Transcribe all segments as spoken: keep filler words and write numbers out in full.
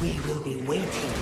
We will be waiting.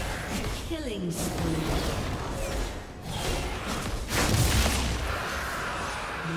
Blue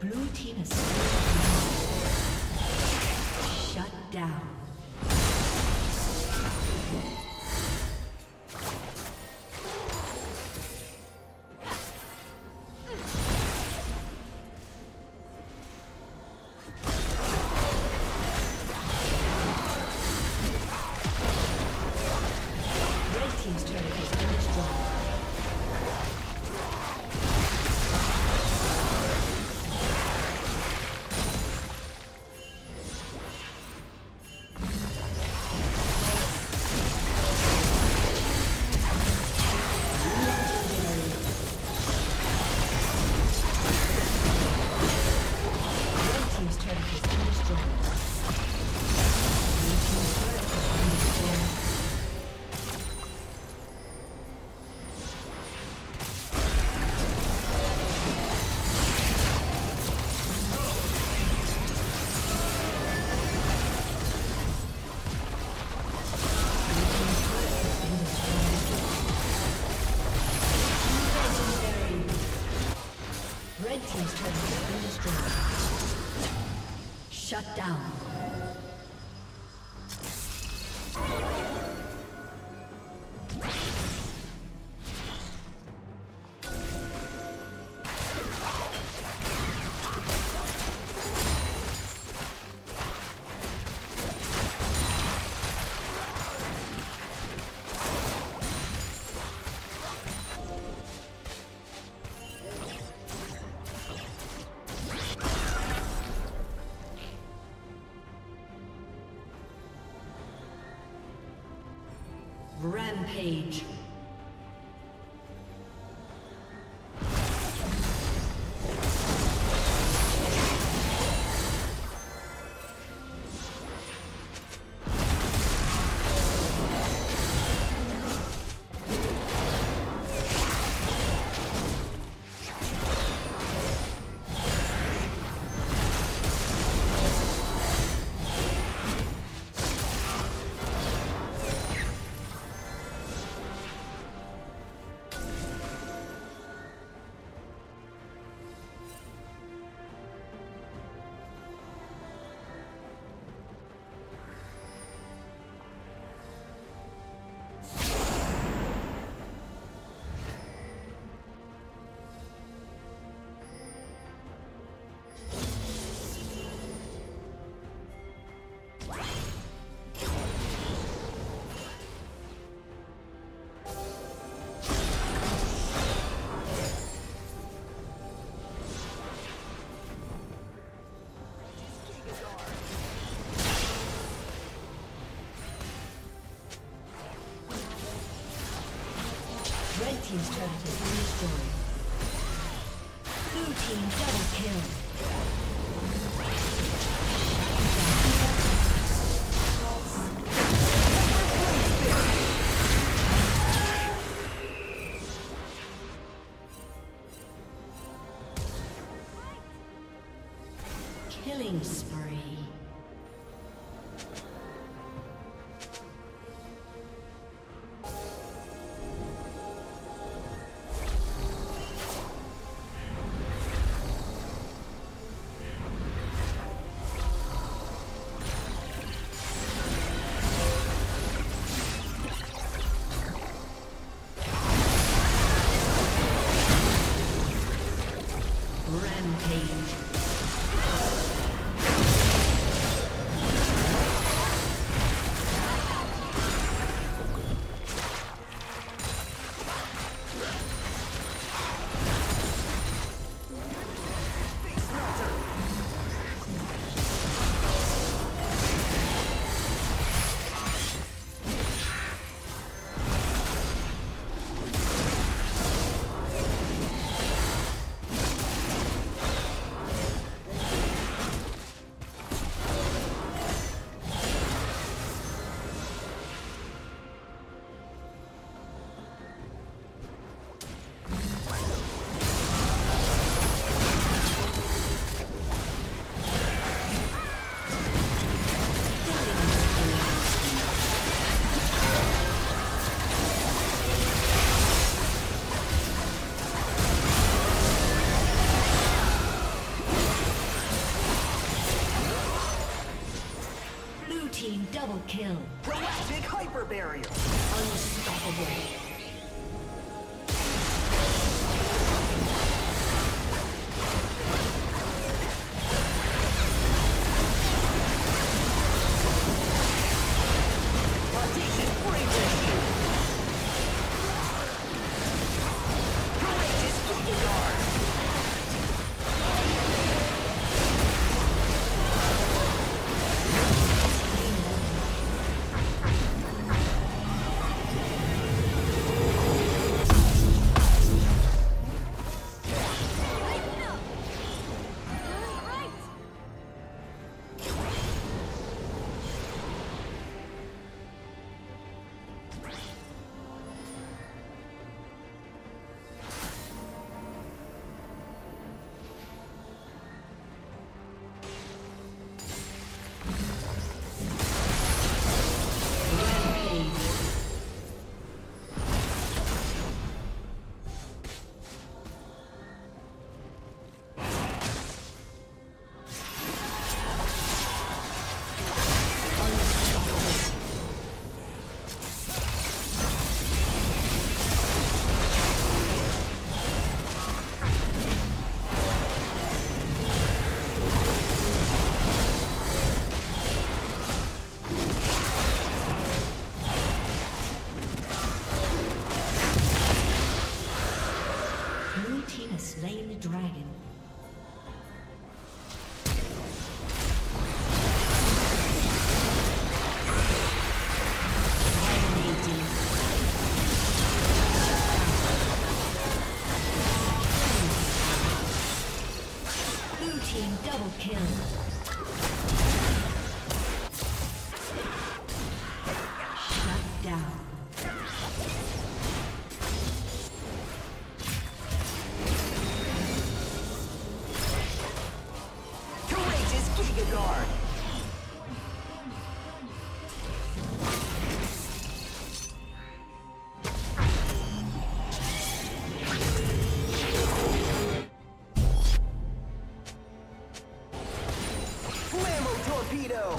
Blue team is shut down. Shut down. Rampage. Blue team's turret has been destroyed. Blue team double kill. Killing spree. Double kill. Galactic hyper barrier. Unstoppable. torpedo!